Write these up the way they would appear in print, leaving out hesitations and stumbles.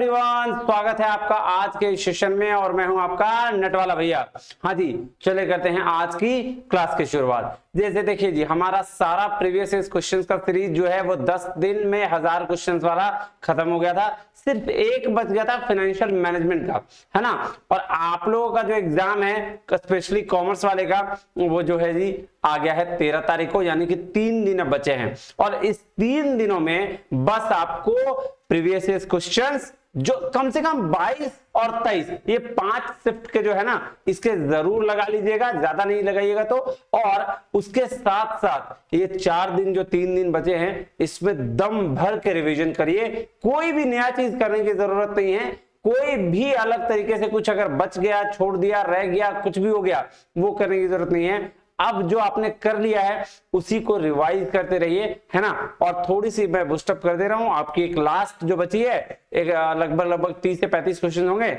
Everyone, स्वागत है आपका आज के सेशन में और मैं हूं आपका नटवाला भैया। हाँ जी, चले करते हैं आज की क्लास की शुरुआत। जैसे देखिए जी, हमारा सारा प्रीवियस क्वेश्चंस का सीरीज जो है वो 10 दिन में 1000 क्वेश्चंस वाला खत्म हो गया था। सिर्फ एक बच गया था फाइनेंशियल मैनेजमेंट का, है ना। और आप लोगों का जो एग्जाम है स्पेशली कॉमर्स वाले का, वो जो है जी आ गया है 13 तारीख को, यानी कि 3 दिन बचे हैं। और इस 3 दिनों में बस आपको प्रीवियस क्वेश्चंस जो कम से कम 22 और 23 ये 5 शिफ्ट के जो है ना, इसके जरूर लगा लीजिएगा, ज्यादा नहीं लगाइएगा तो। और उसके साथ साथ ये 4 दिन जो 3 दिन बचे हैं, इसमें दम भर के रिवीजन करिए। कोई भी नया चीज करने की जरूरत नहीं है। कोई भी अलग तरीके से कुछ अगर बच गया, छोड़ दिया, रह गया, कुछ भी हो गया, वो करने की जरूरत नहीं है। अब जो आपने कर लिया है उसी को रिवाइज करते रहिए, है ना। और थोड़ी सी मैं बूस्टअप कर दे रहा हूं। आपकी एक लास्ट जो बची है, एक लगभग 30 से 35 क्वेश्चन होंगे,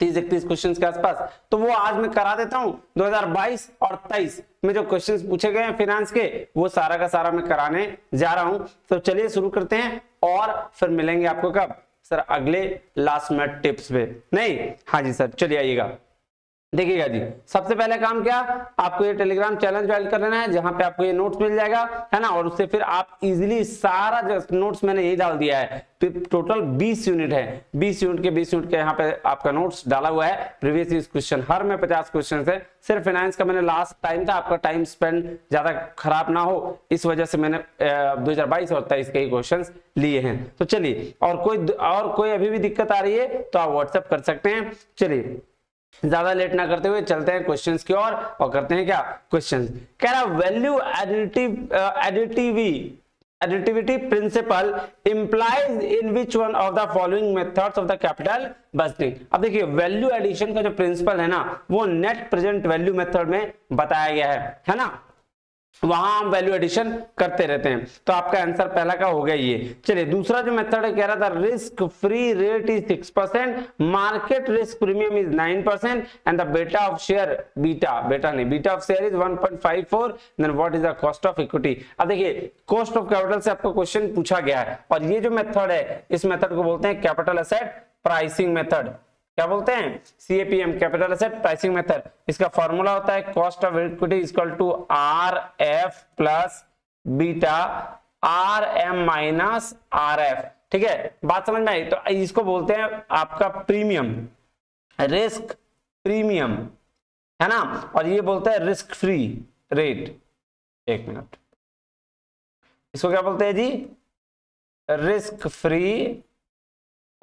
30-31 क्वेश्चन के आसपास, तो वो आज मैं करा देता हूं। 2022 और 23 में जो क्वेश्चन पूछे गए हैं फिनेंस के, वो सारा का सारा मैं कराने जा रहा हूं। तो चलिए शुरू करते हैं, और फिर मिलेंगे आपको कब सर? अगले लास्ट मिनट टिप्स पे, नहीं? हाँ जी सर, चलिए आइएगा, देखिएगा जी। सबसे पहले काम क्या, आपको ये टेलीग्राम चैनल ज्वाइन कर लेना है, जहां पे आपको ये नोट्स मिल जाएगा, है ना। और उससे फिर आप इजीली सारा नोट्स मैंने यही डाल दिया है, टोटल 20 यूनिट है। 20 यूनिट के यहाँ पे आपका नोट्स डाला हुआ है। प्रीवियस क्वेश्चन हर में 50 क्वेश्चन है। सिर्फ फाइनेंस का मैंने लास्ट टाइम था, आपका टाइम स्पेंड ज्यादा खराब ना हो, इस वजह से मैंने 2022 और 23 के ही क्वेश्चन लिए हैं। तो चलिए, और कोई अभी भी दिक्कत आ रही है तो आप व्हाट्सएप कर सकते हैं। चलिए, ज्यादा लेट ना करते हुए चलते हैं क्वेश्चंस की ओर, और करते हैं क्या क्वेश्चंस। कह रहा value additivity principle implies in which one of the following methods of the capital budgeting. अब देखिए, वैल्यू एडिशन का जो प्रिंसिपल है ना, वो नेट प्रेजेंट वैल्यू मेथड में बताया गया है ना। वहां हम वैल्यू एडिशन करते रहते हैं। तो आपका आंसर पहला का हो गया ये। चलिए, दूसरा जो मेथड है, कह रहा था risk free rate is 6%, market risk premium is 9%, and the beta of share beta of share is 1.54, then what is the cost of equity. अब देखिए, कॉस्ट ऑफ कैपिटल से आपका क्वेश्चन पूछा गया है, और ये जो मेथड है, इस मेथड को बोलते हैं कैपिटल एसेट प्राइसिंग मेथड। क्या बोलते हैं? CAPM, capital asset pricing method. इसका फॉर्मूला होता है cost of equity equal to RF plus beta RM minus RF। ठीक है, बात समझ में आई? तो इसको बोलते हैं आपका प्रीमियम, रिस्क प्रीमियम, है ना। और ये बोलता है रिस्क फ्री रेट, एक मिनट, इसको क्या बोलते हैं जी? Risk free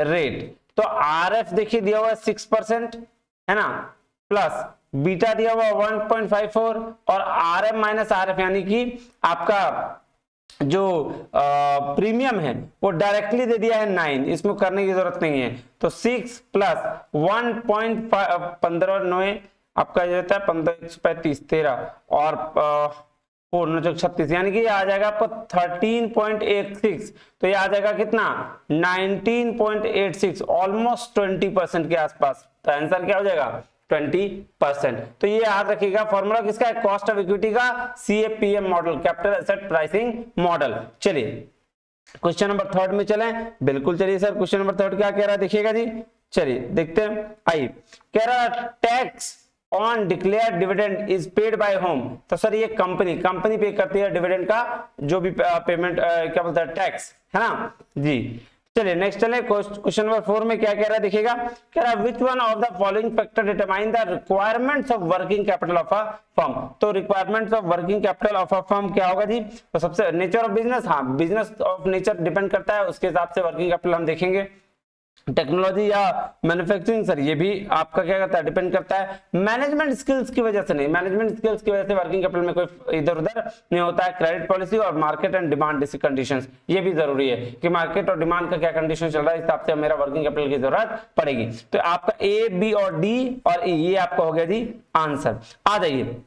rate. तो RF देखिए दिया हुआ 6%, है ना, प्लस बीटा दिया हुआ 1.54 और RM माइनस RF, यानी कि आपका जो प्रीमियम है वो डायरेक्टली दे दिया है 9, इसमें करने की जरूरत नहीं है। तो 6 प्लस 1.15 9 आपका जो होता है 15 35 13 और 4 9 36, यानी कि आ जाएगा आपको 13.86। तो ये आ जाएगा कितना? 19.86, ऑलमोस्ट 20% के आसपास। तो आंसर क्या हो जाएगा? 20%। तो ये याद रखिएगा, फॉर्मूला किसका है? कॉस्ट ऑफ इक्विटी का, CAPM model, capital asset pricing model. चलिए, क्वेश्चन नंबर 3 में चले। बिल्कुल, चलिए सर, क्वेश्चन नंबर 3 क्या कह रहा है देखिएगा जी। चलिए देखते हैं, आइए। कह रहा tax on declare dividend is paid by whom. तो सर, ये कंपनी पे करती है डिविडेंड का जो भी पेमेंट, क्या बोलता है, टैक्स, है ना जी। चलिए नेक्स्ट चले, क्वेश्चन नंबर 4 में क्या कह रहा है देखिएगा। कह रहा which one of the following factor determine the requirements of working capital of a firm. तो requirements of working capital of a firm क्या होगा जी? तो सबसे नेचर ऑफ बिजनेस, हाँ, बिजनेस ऑफ नेचर डिपेंड करता है, उसके हिसाब से वर्किंग कैपिटल हम देखेंगे। टेक्नोलॉजी या मैन्युफैक्चरिंग, सर ये भी आपका क्या करता है? डिपेंड करता है। मैनेजमेंट स्किल्स की वजह से नहीं, मैनेजमेंट स्किल्स की वजह से वर्किंग कैपिटल में कोई इधर उधर नहीं होता है। क्रेडिट पॉलिसी और मार्केट एंड डिमांड कंडीशंस, ये भी जरूरी है कि मार्केट और डिमांड का क्या कंडीशन चल रहा है, इस हिसाब से मेरा वर्किंग कैपिटल की जरूरत पड़ेगी। तो आपका ए, बी और डी और ई, ये आपका हो गया जी आंसर। आ जाइए,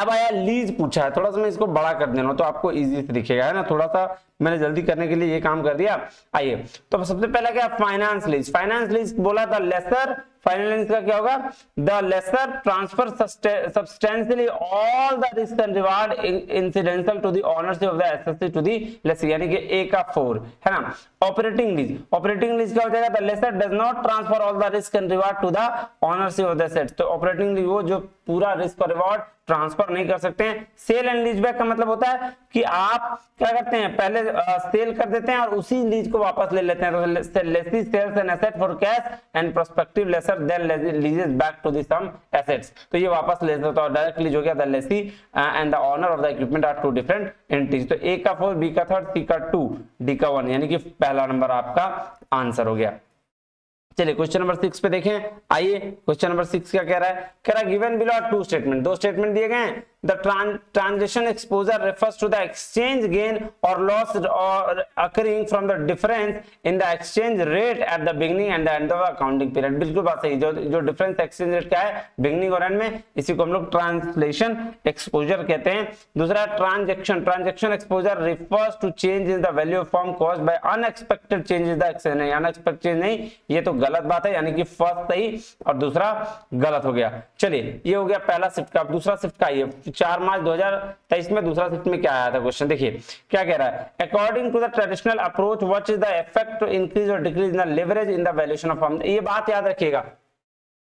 अब आया लीज पूछा है, थोड़ा सा मैं इसको बड़ा कर देना तो आपको इजी से दिखेगा, है ना। थोड़ा सा मैंने जल्दी करने के लिए ये काम कर दिया। आइए, तो सबसे पहला क्या, फाइनेंस लीज। फाइनेंस लीज बोला था लेसर, फाइनेंस का क्या होगा, the lessor transfer substantially all the risk and reward incidental to the ownership of the assessee to the lessor, यानी कि ए का 4 है ना। ऑपरेटिंग लीज, ऑपरेटिंग लीज क्या हो जाएगा, the lessor does not transfer all the risk and reward to the ownership of the asset. तो operating lease वो जो पूरा रिस्क और रिवॉर्ड ट्रांसफर नहीं कर सकते हैं। सेल एंड लीज बैक का मतलब होता है कि आप क्या करते हैं, पहले सेल कर देते हैं और उसी लीज को वापस ले लेते हैं। तो lessee sells an asset for cash and prospective lessor then leases back to the some assets. तो ये वापस ले लेते हैं, डायरेक्ट लीज हो गया। The lessee and the owner of the equipment are two different entities. तो ए का 4, बी का 3, सी का 2, डी का 1, यानी कि पहला नंबर आपका आंसर हो गया। चलिए क्वेश्चन नंबर 6 पे देखें। आइए, क्वेश्चन नंबर 6 क्या कह रहा है, कह रहा है गिवन बिलो 2 स्टेटमेंट, 2 स्टेटमेंट दिए गए हैं। The transaction exposure refers to the exchange gain or loss or occurring from the difference in the exchange rate at the beginning and the end of the accounting period। बिल्कुल बात सही, जो difference exchange rate क्या है beginning और end में, इसी को हम लोग translation exposure कहते हैं। दूसरा transaction exposure refers to change in the value of firm caused by unexpected change in the exchange। नहीं, unexpected change नहीं, ये तो गलत बात है, यानी कि first सही और दूसरा गलत हो गया। चलिए, ये हो गया पहला शिफ्ट का। अब दूसरा शिफ्ट का, ये 4 मार्च 2023 में दूसरा शिफ्ट में क्या आया था क्वेश्चन, देखिए क्या कह रहा है। According to the traditional approach what is the effect to increase और decrease in the leverage in the valuation of firm. ये बात याद रखिएगा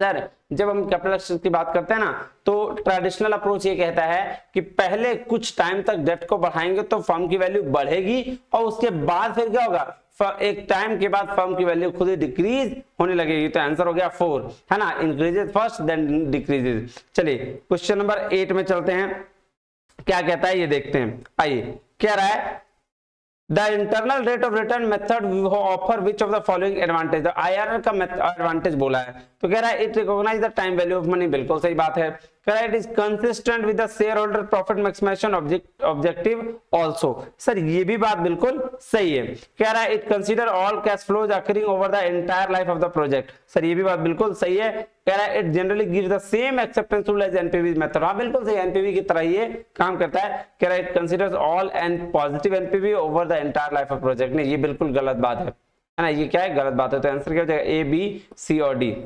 सर, जब हम कैपिटल स्ट्रक्चर की बात करते हैं ना, तो ट्रेडिशनल अप्रोच ये कहता है कि पहले कुछ टाइम तक डेट को बढ़ाएंगे तो फर्म की वैल्यू बढ़ेगी और उसके बाद फिर क्या होगा, एक टाइम के बाद फर्म की वैल्यू खुद ही डिक्रीज होने लगेगी। तो आंसर हो गया 4 है ना, इंक्रीजेस फर्स्ट देन डिक्रीजेस। चलिए क्वेश्चन नंबर 8 में चलते हैं, क्या कहता है ये देखते हैं। आइए, कह रहा है the internal rate of return method offer which of the following advantage. IRR का एडवांटेज बोला है, तो कह रहा है it recognise the time value of money, बिल्कुल सही बात है। कह रहा है it is consistent with the share holder profit maximisation objective also, sir ये भी बात बिल्कुल सही है। कह रहा है it consider all cash flows occurring over the entire life of the project, sir ये भी बात बिल्कुल सही है। कह रहा है it generally gives the same acceptance rule as NPV method, हाँ बिल्कुल सही, एनपीवी की तरह ये काम करता है। कह रहा है it considers all and positive NPV over the entire life of project, नहीं ये बिल्कुल गलत बात है ना, ये क्या है, गलत बात है। तो आंसर क्या हो जाएगा, ए बी सी और डी।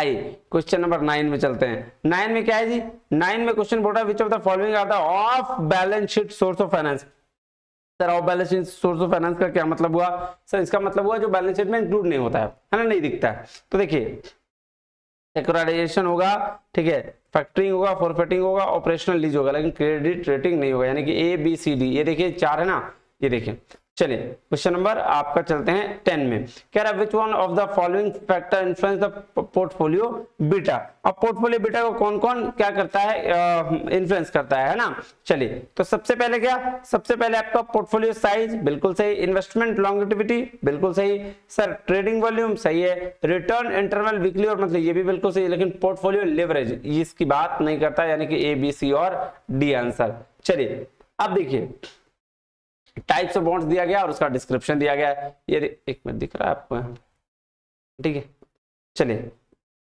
क्वेश्चन नंबर 9 में चलते हैं। 9 में क्या है जी, 9 में क्वेश्चन बोल रहा है which of the following are the off balance sheet source of finance. Sir off balance sheet source of finance का क्या मतलब हुआ, सर इसका मतलब हुआ जो बैलेंस शीट में इंक्लूड नहीं होता है ना, नहीं दिखता है। तो देखिए सेक्युरिटाइजेशन होगा, ठीक है, फैक्टरिंग होगा, फॉरफेटिंग होगा, ऑपरेशनल लीज होगा, लेकिन क्रेडिट रेटिंग नहीं होगा, यानी कि ए बी सी डी। ये देखिए 4 है ना, ये देखिए। चलिए क्वेश्चन नंबर आपका चलते हैं 10 में, कह रहा है which one of the following factor influence the portfolio beta. अब पोर्टफोलियो बीटा को कौन कौन क्या करता है, इन्फ्लुएंस करता है ना। चलिए, तो सबसे पहले क्या, सबसे पहले आपका पोर्टफोलियो साइज बिल्कुल सही, इन्वेस्टमेंट लॉन्गेविटी बिल्कुल सही, सर ट्रेडिंग वॉल्यूम सही है, रिटर्न इंटरवल वीकली और मंथली ये भी बिल्कुल सही, लेकिन पोर्टफोलियो लेवरेज इसकी बात नहीं करता, यानी कि ए बी सी और डी आंसर। चलिए अब देखिए, टाइप्स ऑफ बॉन्ड्स दिया गया और उसका डिस्क्रिप्शन दिया गया है, ये एक मिनट दिख रहा है आपको, ठीक है। चलिए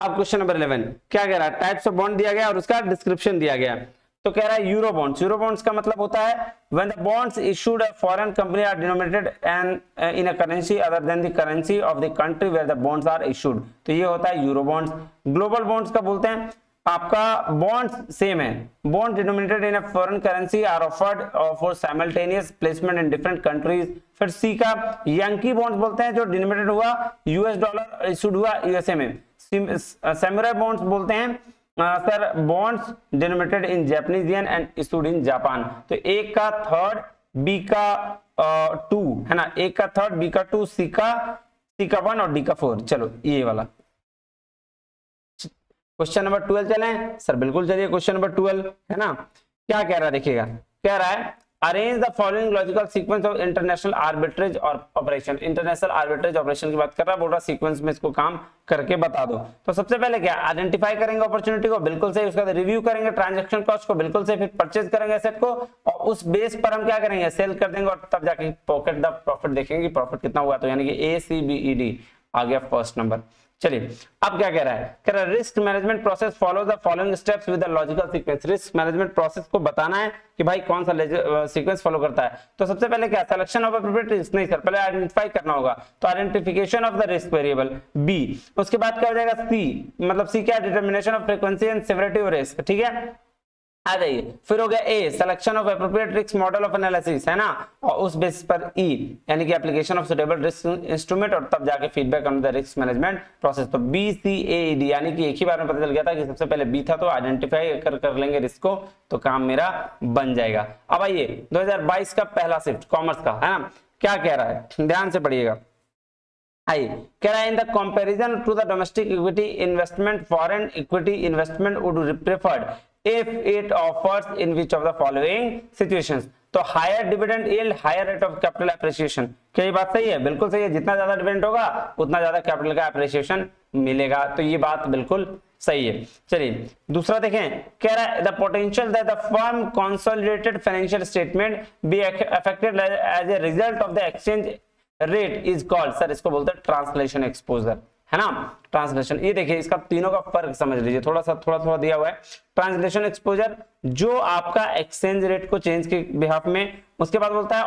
अब क्वेश्चन नंबर 11 क्या कह रहा है, टाइप्स ऑफ बॉन्ड दिया गया और उसका डिस्क्रिप्शन दिया गया। तो कह रहा है यूरो बॉन्ड्स, यूरो बॉन्ड्स का मतलब होता है when the bonds issued by foreign company are denominated and in a currency other than the currency of the country where the bonds are issued, तो ये होता है यूरो बॉन्ड्स। ग्लोबल बॉन्ड्स का बोलते हैं आपका बॉन्ड्स सेम है, bond denominated in a foreign currency are offered for simultaneous placement in different countries. फिर सी का यांकी बॉन्ड्स बोलते हैं जो डिनोमिनेटेड हुआ यूएस डॉलर इशूड हुआ यूएसए में। सैमुराई बॉन्ड्स बोलते हैं sir bonds denominated in Japanese yen and issued in Japan. तो ए का 3, बी का 2 है ना, ए का 3, बी का 2, सी का 1 और डी का 4। चलो ये वाला क्वेश्चन नंबर 12 चले सर, बिल्कुल चलिए क्वेश्चन नंबर 12 है ना, क्या कह रहा है देखिएगा, कह रहा है arrange the following logical sequence of international arbitrage और ऑपरेशन। इंटरनेशनल आर्बिट्रेज ऑपरेशन की बात कर रहा है, बोल रहा है सीक्वेंस में इसको काम करके बता दो। तो सबसे पहले क्या, आइडेंटिफाई करेंगे अपॉर्चुनिटी को, बिल्कुल सही। उसके बाद रिव्यू करेंगे ट्रांजैक्शन कॉस्ट को, बिल्कुल सही। फिर परचेज करेंगे एसेट को और उस बेस पर हम क्या करेंगे, सेल कर देंगे और तब जाके पॉकेट द प्रॉफिट देखेंगे प्रॉफिट कितना हुआ। तो यानी कि ए सी बी ई डी आ गया फर्स्ट नंबर। चलिए अब क्या कह रहा है, कह रहा है risk management process follow the following steps with the logical sequence. Risk management process को बताना है कि भाई कौन सा सीक्वेंस फॉलो करता है। तो सबसे पहले क्या, सिलेक्शन ऑफ एप्रोप्रिएट रिस्क, नहीं सर पहले आइडेंटिफाई करना होगा, तो identification of the risk variable B. उसके बाद क्या हो जाएगा सी, मतलब सी क्या, determination of frequency and severity of risk, ठीक है आ जाइए। फिर हो गया A, selection of appropriate risk model of analysis, है ना, और उस बेस पर ई यानी कि application of suitable risk instrument, और तब जाके feedback on the risk management process. तो बी सी ए डी, यानी कि एक ही बार में पता चल गया था कि सबसे पहले बी था, तो आइडेंटिफाई कर लेंगे रिस्क को तो काम मेरा बन जाएगा। अब आइए 2022 का पहला शिफ्ट कॉमर्स का, है ना, क्या कह रहा है ध्यान से पढ़िएगा। आइए कह रहा है in the comparison to the domestic equity investment foreign equity investment would preferred if it offers in which of the following situations। तो higher dividend yield, higher rate of capital appreciation। क्या ये बात सही है? बिल्कुल सही है, जितना ज्यादा डिविडेंड होगा उतना ज्यादा कैपिटल का एप्रिसिएशन मिलेगा, तो ये बात बिल्कुल सही है। चलिए दूसरा देखें, कह रहा है the potential that the firm consolidated financial statement be affected as a result of the exchange rate is called, sir इसको बोलते हैं ट्रांसलेशन एक्सपोजर, है ना ट्रांसलेशन। ये देखिए इसका तीनों का फर्क समझ लीजिए, थोड़ा थोड़ा दिया हुआ है। ट्रांसलेशन एक्सपोजर जो आपका एक्सचेंज रेट को चेंज के बिहाफ में, उसके बाद बोलता है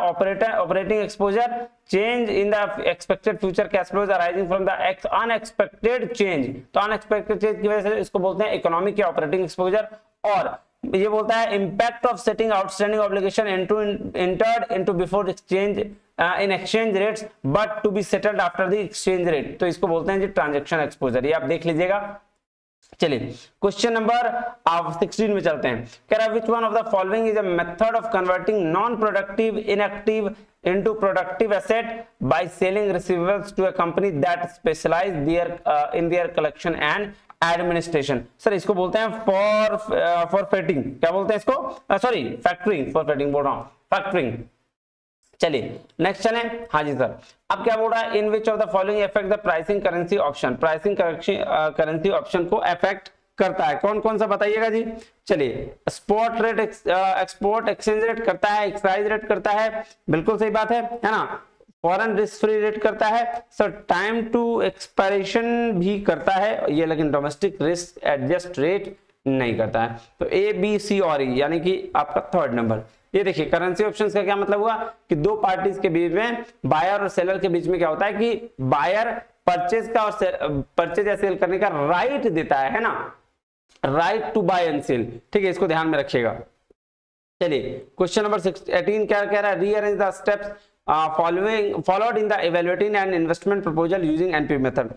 operating exposure, change in the expected future cash flows arising from the unexpected change, तो अनएक्सपेक्टेड चेंज की वजह से इसको बोलते हैं इकोनॉमिक या ऑपरेटिंग एक्सपोजर। और ये बोलता है impact of setting outstanding obligation entered into before exchange in exchange rates but to be settled after the exchange rate, तो इसको बोलते हैं जी ट्रांजैक्शन एक्सपोजर, ये आप देख लीजिएगा। चलिए क्वेश्चन नंबर 16 में चलते हैं। कह रहा है which one of the following is a method of converting non productive inactive into productive asset by selling receivables to a company that specialize in their collection and administration। Sir इसको बोलते हैं forfeiting, क्या बोलते हैं इसको, sorry factoring, forfeiting बोल रहा हूँ, factoring। चलिए नेक्स्ट चले, हाँ जी सर। अब क्या बोल रहा है, in which of the following affect the pricing currency option, pricing currency option को affect करता है, कौन कौन सा बताइएगा जी। चलिए spot rate, export exchange rate करता है, एक्सपायरी रेट करता है, बिल्कुल सही बात है ना। फॉरेन रिस्क फ्री रेट करता है, सर टाइम टू एक्सपायरेशन भी करता है ये, लेकिन डोमेस्टिक रिस्क एडजस्ट रेट नहीं करता है। तो ए बी सी और ई यानी कि आपका थर्ड नंबर। ये देखिए करेंसी ऑप्शंस का क्या मतलब हुआ कि दो पार्टीज के बीच में, बायर और सेलर के बीच में क्या होता है कि बायर परचेज का और परचेज या सेल करने का राइट देता है ना, right to buy and sell, ठीक है इसको ध्यान में रखिएगा। चलिए क्वेश्चन नंबर 18 क्या कह रहा है, rearrange the steps followed in the evaluating and investment proposal using NPV method.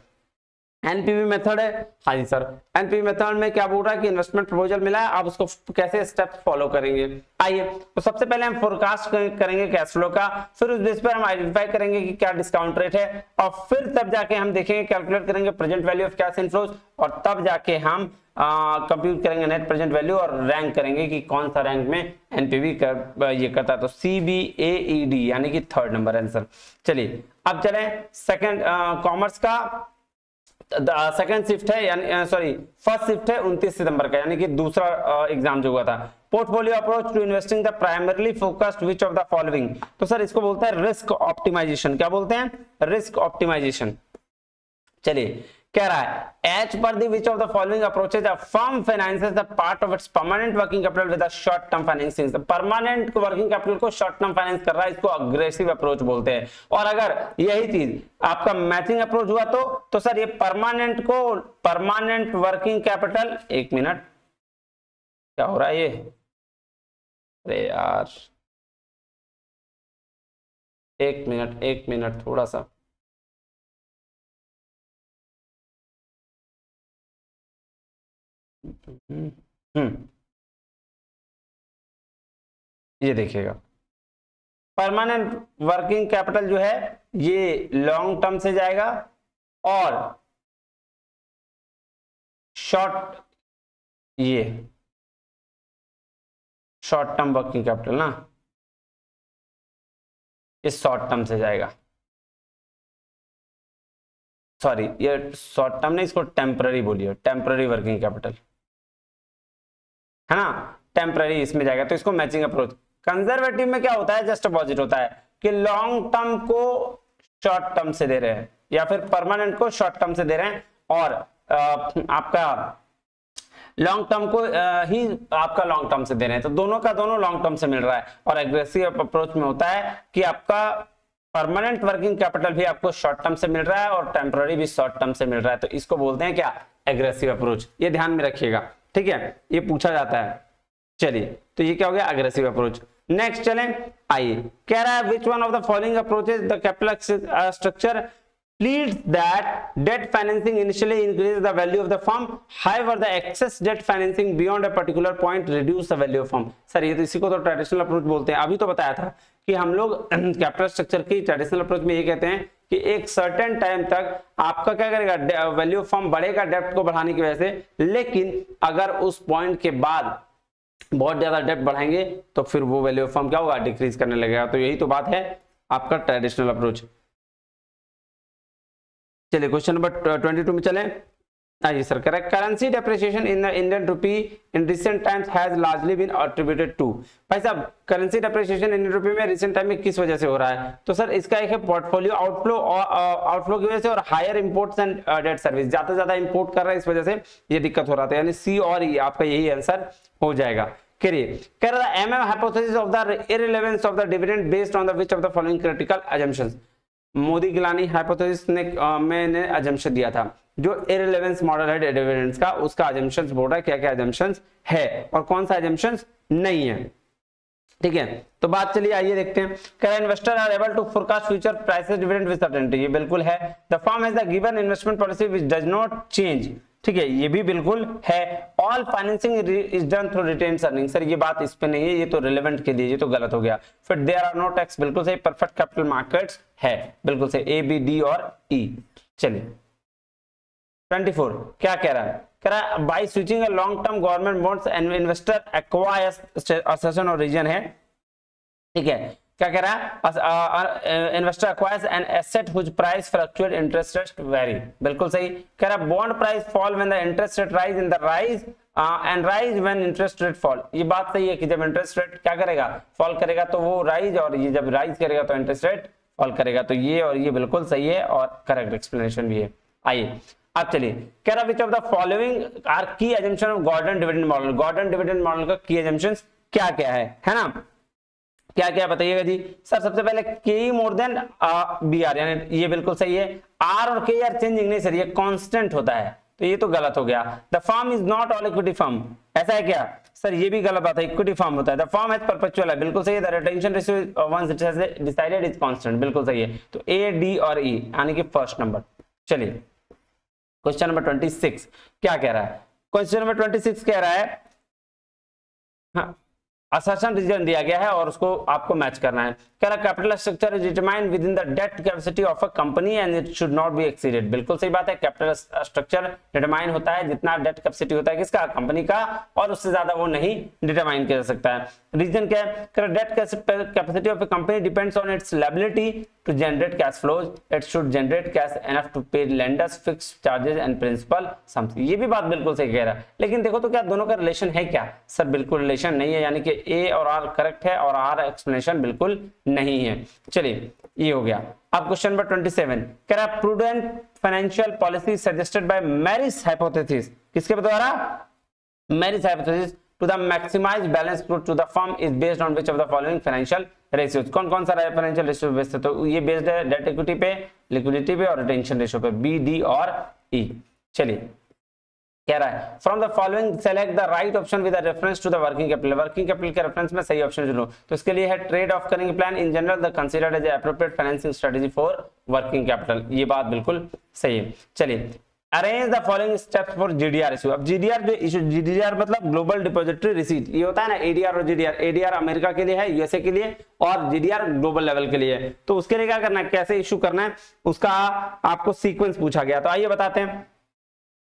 NPV method है, हाँ जी सर। एनपीवी मेथड में क्या बोल रहा है कि इन्वेस्टमेंट प्रपोजल मिला है, आप उसको कैसे स्टेप्स फॉलो करेंगे। आइए तो सबसे पहले हम फोरकास्ट करेंगे कैश फ्लो का, फिर उस बेस पर हम आइडेंटिफाई करेंगे कि क्या डिस्काउंट रेट है, और फिर तब जाके हम देखेंगे कैलकुलेट करेंगे present value of cash inflows, और तब जाके हम कंप्यूट करेंगे नेट प्रेजेंट वैल्यू और रैंक करेंगे कि कौन सा रैंक में एनपीवी ये करता है। तो सी बी ए ई डी यानी कि थर्ड नंबर आंसर। चलिए अब चले सेकंड कॉमर्स का सेकंड शिफ्ट है, यानी सॉरी फर्स्ट शिफ्ट है 29 सितंबर का, यानी कि दूसरा एग्जाम जो हुआ था। Portfolio approach to investing the primarily focused which of the following, तो सर इसको बोलते हैं रिस्क ऑप्टिमाइजेशन, क्या बोलते हैं रिस्क ऑप्टिमाइजेशन। चलिए कह रहा है एच पर दी which of the following approaches a firm finances the part of its permanent working capital with a short term financing, permanent working capital को शॉर्ट टर्म फाइनेंस कर रहा है, इसको अग्रेसिव अप्रोच बोलते हैं। और अगर यही चीज आपका मैचिंग अप्रोच हुआ तो सर ये परमानेंट को परमानेंट वर्किंग कैपिटल, एक मिनट क्या हो रहा है ये, अरे यार एक मिनट थोड़ा सा, ये देखिएगा परमानेंट वर्किंग कैपिटल जो है ये लॉन्ग टर्म से जाएगा, और शॉर्ट टर्म वर्किंग कैपिटल ना ये शॉर्ट टर्म से जाएगा, सॉरी ये शॉर्ट टर्म नहीं, इसको टेम्पररी बोलिए, टेम्पररी वर्किंग कैपिटल है ना, टेम्पररी इसमें जाएगा। तो इसको मैचिंग अप्रोच। कंजर्वेटिव में क्या होता है, जस्ट अपोजिट होता है कि लॉन्ग टर्म को शॉर्ट टर्म से दे रहे हैं या फिर परमानेंट को शॉर्ट टर्म से दे रहे हैं, और आपका लॉन्ग टर्म को ही आपका लॉन्ग टर्म से दे रहे हैं, तो दोनों का दोनों लॉन्ग टर्म से मिल रहा है। और एग्रेसिव अप्रोच में होता है कि आपका परमानेंट वर्किंग कैपिटल भी आपको शॉर्ट टर्म से मिल रहा है और टेम्पररी भी शॉर्ट टर्म से मिल रहा है, तो इसको बोलते हैं क्या, एग्रेसिव अप्रोच। ये ध्यान में रखिएगा, ठीक है, ये पूछा जाता है। चलिए, तो ये क्या हो गया, एग्रेसिव अप्रोच। नेक्स्ट चलें, आइए, कह रहा है which one of the following approaches the capital structure pleads that debt financing initially increases the value of the firm, however the excess debt financing beyond a particular point reduces the value of firm। Sir ये तो इसी को तो traditional approach बोलते हैं। अभी तो बताया था कि हम लोग कैपिटल स्ट्रक्चर की ट्रेडिशनल अप्रोच में ये कहते हैं कि एक सर्टेन टाइम तक आपका क्या करेगा, वैल्यू ऑफ फर्म बढ़ेगा डेप्ट को बढ़ाने की वजह से, लेकिन अगर उस पॉइंट के बाद बहुत ज्यादा डेप्ट बढ़ाएंगे तो फिर वो वैल्यू ऑफ फर्म क्या होगा, डिक्रीज करने लगेगा। तो यही तो बात है आपका ट्रेडिशनल अप्रोच। चलिए क्वेश्चन नंबर 22 में चले। आइए sir, correct. Currency depreciation in the Indian rupee in recent times has largely been attributed to. भाई साहब, करेंसी डेप्रिसिएशन इंडियन रुपी में रिसेंट टाइम में किस वजह से हो रहा है, तो सर इसका एक है पोर्टफोलियो आउटफ्लो, और आउटफ्लो की वजह से, और higher imports and debt service, ज्यादा से ज्यादा इंपोर्ट कर रहा है, इस वजह से ये दिक्कत हो रहा था। यानी सी और ई आपका यही आंसर हो जाएगा। करिए, कह रहा है MM hypothesis of the irrelevance of the dividend based on the which of the following critical assumptions. Modigliani hypothesis मैंने अजम्पशन दिया था, जो इररिलेवेंस मॉडल है डिविडेंड्स का, उसका अजम्पशंस बोल रहा है क्या क्या अजम्पशंस है और कौन सा अजम्पशंस नहीं है, ठीक है। तो बात चलिए आइए देखते हैं। क्या investor are able to forecast future prices dividend with certainty, ये बिल्कुल है। The firm has the given investment policy which does not change, ठीक है, ये भी बिल्कुल है। All financing is done through retained earning, sir ये बात इस पे नहीं है, ये तो रिलेवेंट के लिए, ये तो गलत हो गया। फिर देयर आर नो टैक्स, बिल्कुल सही। परफेक्ट कैपिटल मार्केट्स है, बिल्कुल सही, ए बी डी और ई। चलिए 24 क्या कह रहा है, कह रहा है by switching long term government bonds and investor acquire session और रीजन है, ठीक है। क्या कह रहा है, investor acquires an asset which price fluctuate interest rate vary, बिल्कुल सही। कह रहा है bond price fall when the interest rate rise and the rise and rise when interest rate fall, ये बात सही है कि जब इंटरेस्ट रेट क्या करेगा, फॉल करेगा तो वो राइज, और ये जब राइज करेगा तो इंटरेस्ट रेट फॉल करेगा। तो ये और ये बिल्कुल सही है और करेक्ट एक्सप्लेनेशन भी है। आइए अब चलिए, कह रहा है which of the following are key assumption of Gordon dividend model. Gordon dividend model का की अजम्पशंस क्या क्या है ना, क्या क्या बताइएगा जी। सर सबसे पहले के मोर देन बी आर, यानी ये बिल्कुल सही है। आर और के आर चेंजिंग नहीं सर, ये कांस्टेंट होता है, तो ये तो गलत हो गया। The firm is not all equity firm, ऐसा है क्या सर, ये भी गलत बात है, इक्विटी फर्म होता है। द फर्म हैज परपेचुअल है, बिल्कुल सही है। The retention ratio once it has decided is constant, बिल्कुल सही है। तो ए डी और ई यानी कि फर्स्ट नंबर। चलिए क्वेश्चन नंबर 26 क्या कह रहा है, क्वेश्चन नंबर 26 कह रहा है, हाँ, असर्शन रीजन दिया गया है और उसको आपको मैच करना है। कह रहा capital structure is determined within the debt capacity of a company and it should not be exceeded, बिल्कुल सही बात है। कैपिटल स्ट्रक्चर डिटरमाइन होता है जितना डेट कैपेसिटी होता है किसका, कंपनी का, और उससे ज्यादा वो नहीं डिटरमाइन किया जा सकता है। रीजन क्या है, debt capacity of a company depends on its liability to generate cash flows, it should generate cash enough to pay lenders fix charges and principal sums, ये भी बात बिल्कुल सही कह रहा है। लेकिन देखो तो क्या दोनों का रिलेशन है क्या, सर बिल्कुल रिलेशन नहीं है, यानी कि ए और आर करेक्ट है और आर एक्सप्लेनेशन बिल्कुल नहीं है। चलिए ये हो गया। अब क्वेश्चन नंबर 27 कह रहा prudent financial policy suggested by marriage hypothesis, किसके द्वारा, marriage hypothesis to the maximise balance to the firm is based on which of the following financial ratios, कौन कौन सा फाइनेंशियल रेशियो बेस्ड है, तो ये बेस्ड है डेट इक्विटी पे, लिक्विडिटी पे और रिटेंशन रेशियो पे, बी डी और ई। चलिए कह रहा है from the following select the right option with reference to the working capital, working capital के रेफरेंस में सही ऑप्शन चुनो। तो इसके लिए है ट्रेड ऑफ करेंगे plan in general the considered as appropriate financing strategy for working capital, ये बात बिल्कुल सही है। चलिए arrange the following steps for GDR issue. अब जीडीआर जो इशू, जीडीआर मतलब ग्लोबल डिपॉजिटरी रिसीट, ये होता है ना एडीआर और जीडीआर। एडीआर अमेरिका के लिए है, यूएसए के लिए, और जीडीआर ग्लोबल लेवल के लिए है। तो उसके लिए क्या करना है, कैसे इशू करना है, उसका आपको सीक्वेंस पूछा गया, तो आइए बताते हैं।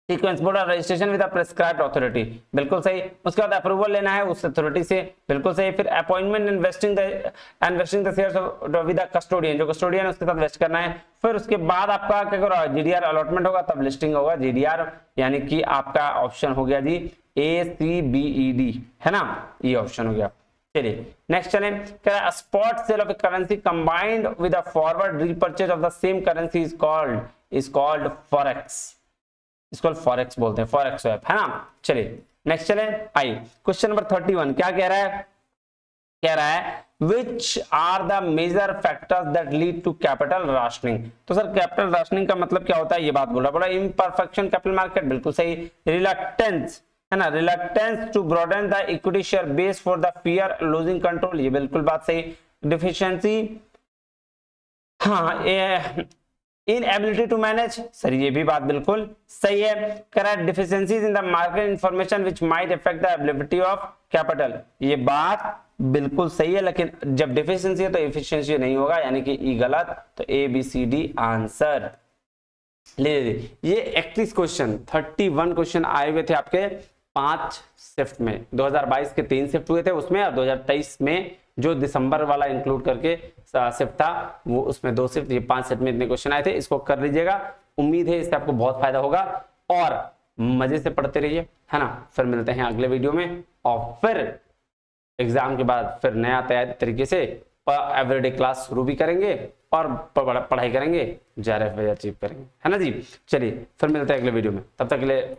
सीक्वेंस बोला registration with a prescribed authority, बिल्कुल सही। उसके बाद अप्रूवल लेना है उस अथॉरिटी से, बिल्कुल सही। फिर appointment investing the shares with a custodian, जो कस्टोडियन उसके साथ इन्वेस्ट करना है। फिर उसके बाद आपका क्या होगा, जीडीआर अलॉटमेंट होगा, तब लिस्टिंग होगा जीडीआर, यानी कि आपका ऑप्शन हो गया जी ए सी बी ई डी, है ना, ये ऑप्शन हो गया। चलिए नेक्स्ट चलें, क्या है spot sale of a currency combined with a forward repurchase of the same currency is called forex, इसको फॉरेक्स बोलते हैं, फॉरेक्स ऐप है ना। चलिए नेक्स्ट चले आई क्वेश्चन नंबर 31 क्या कह रहा है, कह रहा है which are the major factors that lead to capital rationing. तो सर कैपिटल राशनिंग का मतलब क्या होता है ये बात बोल रहा है। इम्परफेक्शन कैपिटल मार्केट बिल्कुल सही, रिलक्टेंस है ना, reluctance to broaden the equity share base for the fear losing control, ये बिल्कुल बात सही। डिफिशियंसी हाँ inability to manage, sir ये भी बात बिल्कुल सही है। Correct deficiencies in the market information which might affect the ability of capital, ये बात बिल्कुल सही है। लेकिन जब डिफिशियंसी है तो एफिशिएंसी नहीं होगा, यानी कि ई गलत, तो A B C D answer ले लीजिए। ये 31 क्वेश्चन 31 क्वेश्चन आए हुए थे आपके 5 शिफ्ट में, 2022 के 3 शिफ्ट हुए थे उसमें, और 2023 में जो दिसंबर वाला इंक्लूड करके शिफ्ट था वो उसमें 2 शिफ्ट, ये 5 शिफ्ट में इतने क्वेश्चन आए थे। इसको कर लीजिएगा, उम्मीद है इससे आपको बहुत फायदा होगा और मजे से पढ़ते रहिए है ना। फिर मिलते हैं अगले वीडियो में और फिर एग्जाम के बाद फिर नया तैयार तरीके से एवरीडे क्लास शुरू भी करेंगे और पढ़ाई करेंगे, JRF अचीव करेंगे है ना जी। चलिए फिर मिलते हैं अगले वीडियो में, तब तक के लिए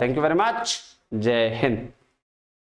थैंक यू वेरी मच, जय हिंद।